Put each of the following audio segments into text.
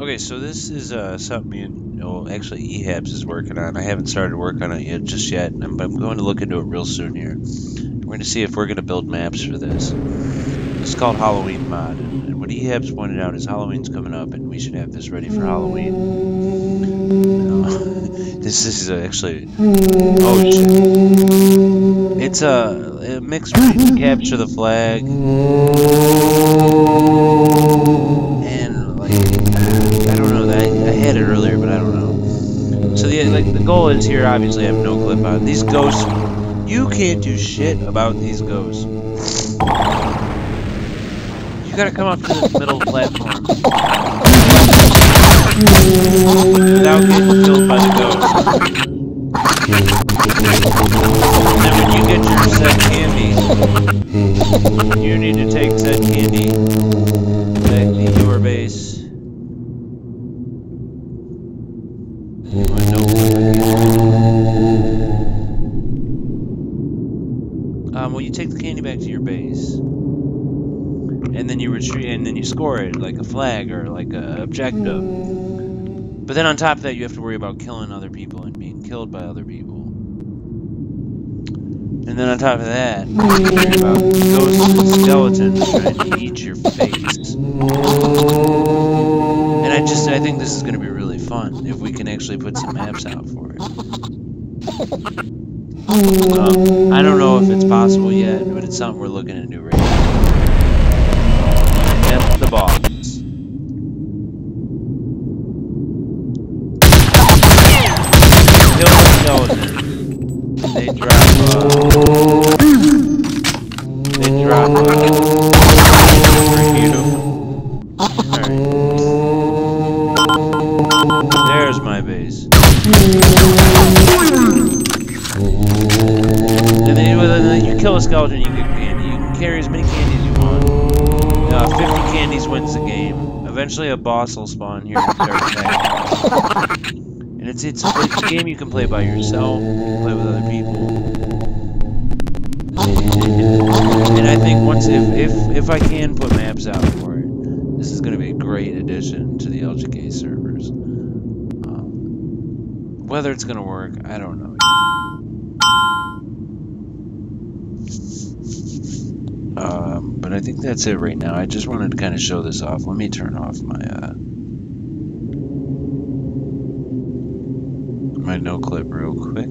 Okay, so this is something Ehabz is working on. I haven't started work on it yet, I'm going to look into it real soon here. We're going to see if we're going to build maps for this. It's called Halloween Mod, and what Ehabz pointed out is Halloween's coming up, and we should have this ready for Halloween. No, this is actually... Oh, shit. It's a mix between Capture the Flag... The goal is here, obviously, I have no clip on. These ghosts, you can't do shit about these ghosts. You gotta come up to this middle platform without getting killed by the ghost. And then when you get your said candy, you need to take said candy back to your base. Well, you take the candy back to your base, and then you retreat, and then you score it like a flag or like a objective. But then on top of that, you have to worry about killing other people and being killed by other people. And then on top of that, you worry about ghosts and skeletons trying to eat your face. And I think this is going to be really fun if we can actually put some maps out for it. I don't know if it's possible yet, but it's something we're looking to do right now. Get the box. Kill the skeleton. They drop. Beautiful. Alright. There's my base. And then you kill a skeleton, you get candy. You can carry as many candies you want. 50 candies wins the game. Eventually a boss will spawn here in the third pack. And it's a game you can play by yourself, you can play with other people. And I think if I can put maps out for it, this is going to be a great addition to the LGK servers. Whether it's going to work, I don't know yet. But I think that's it right now. I just wanted to kind of show this off. Let me turn off my my no clip real quick.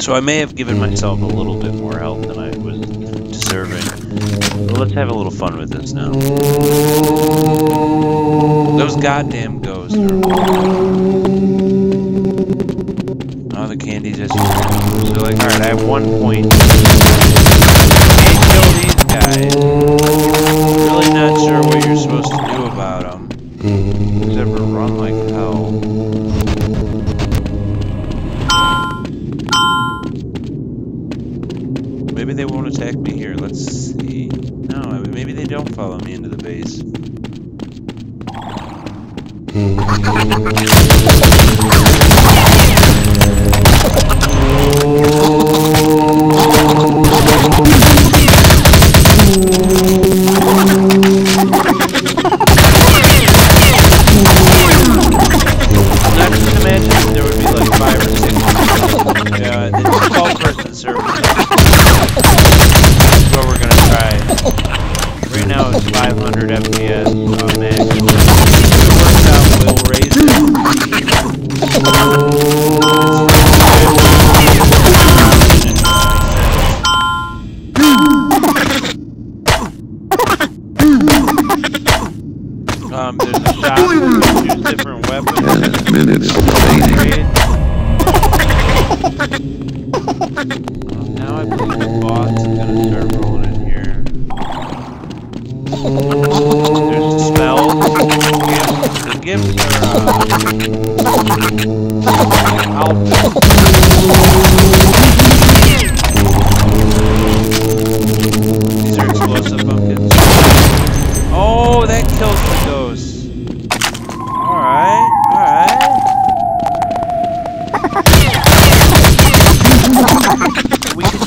So I may have given myself a little bit more help than I was deserving. But let's have a little fun with this now. Those goddamn ghosts are horrible. Oh, the candy just... So like, alright, I have 1 point. Can't kill these guys. Really not sure what you're supposed to do about them. Except for run like hell. Maybe they won't attack me here, let's see. No, maybe they don't follow me into the base. I just imagine there would be like 5 or 6. Yeah, it's a 12-person server. That's what we're gonna try. Right now it's 500 FPS on max. If it works out, we'll raise it. There's a shop that use different weapons. Now I believe the bots are gonna start rolling in here. There's the smell. The gifts are outfits.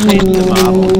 paint the model.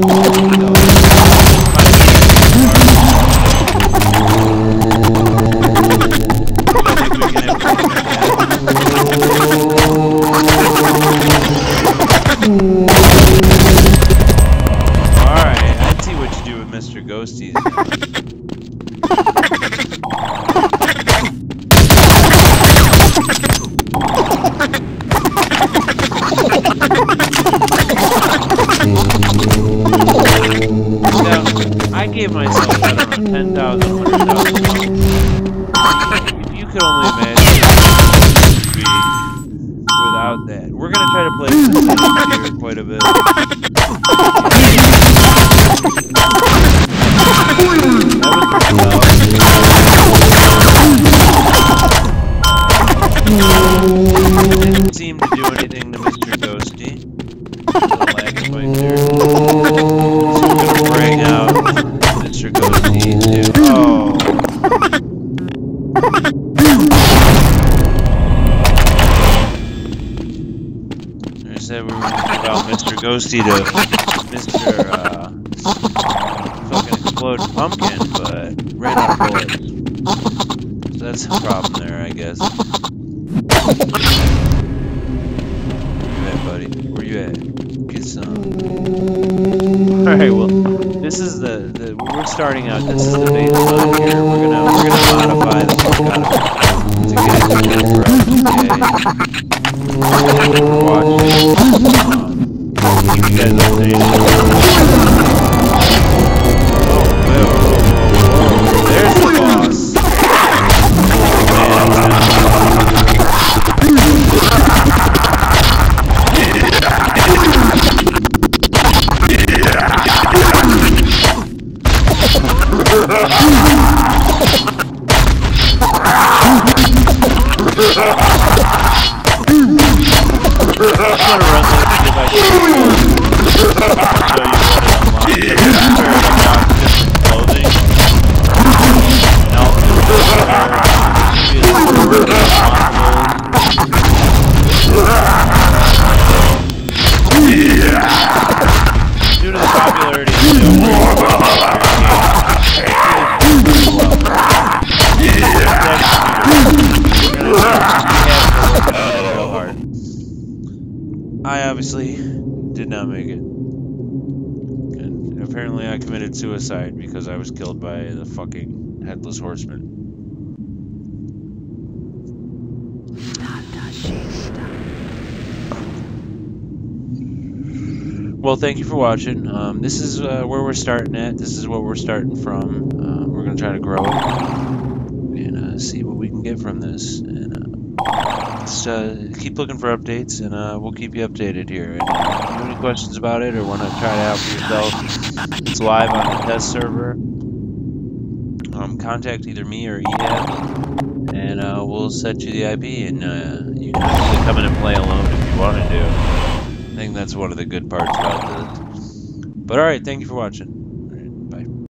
Ghosty to Mr. Fucking Exploding Pumpkin, but ran out of bullets. So that's the problem there, I guess. Hey, buddy, where you at? Get some. Alright, well, this is the we're starting out, this is the baseline here. We're gonna modify the fuck out of it to get it to work right. Okay. Watch. You guys updated. Oh, there's the boss. Suicide because I was killed by the fucking headless horseman. Well, thank you for watching. This is where we're starting at. This is what we're starting from. We're gonna try to grow it and see what we can get from this. And just keep looking for updates, and we'll keep you updated here. And, if you have any questions about it or want to try it out for yourself, it's live on the test server. Contact either me or Ehabz, and we'll set you the IP, and you can actually come in and play alone if you want to do. I think that's one of the good parts about this. But alright, thank you for watching.